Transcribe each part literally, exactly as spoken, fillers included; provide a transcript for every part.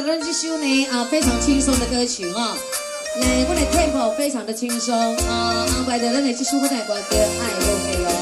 的《Learn 修呢啊，非常轻松的歌曲啊，来，我的 tempo 非常的轻松啊，安排的《Learn 修》带歌给爱都没有。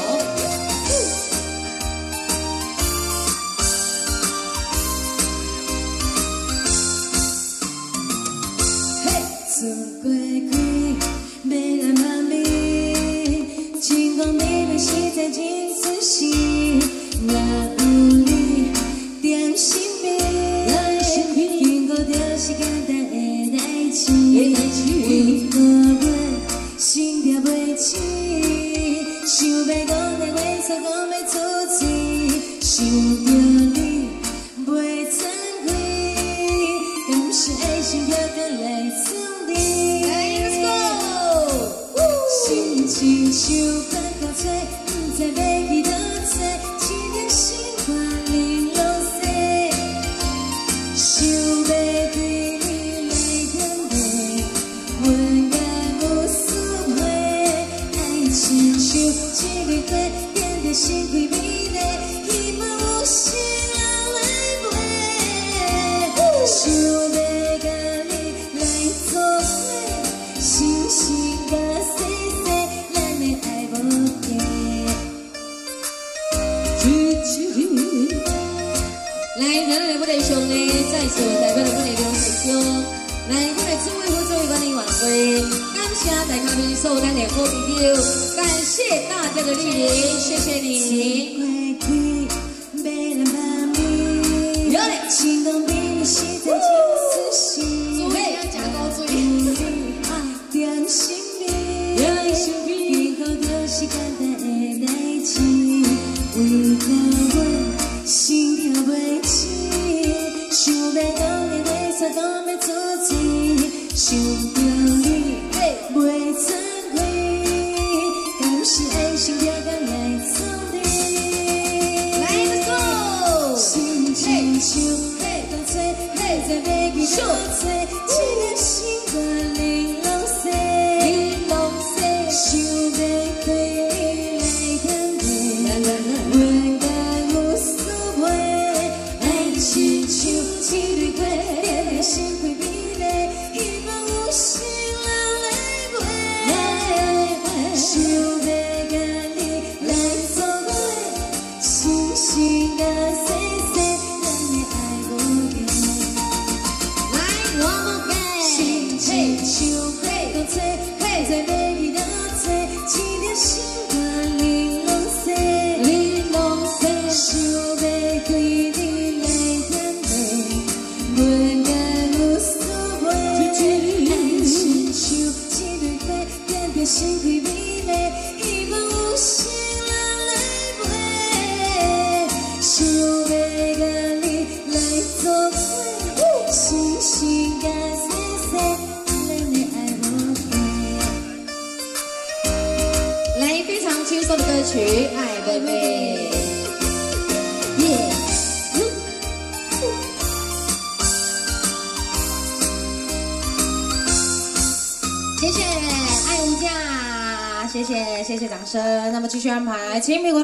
谢谢掌声，那么继续安排，请美国。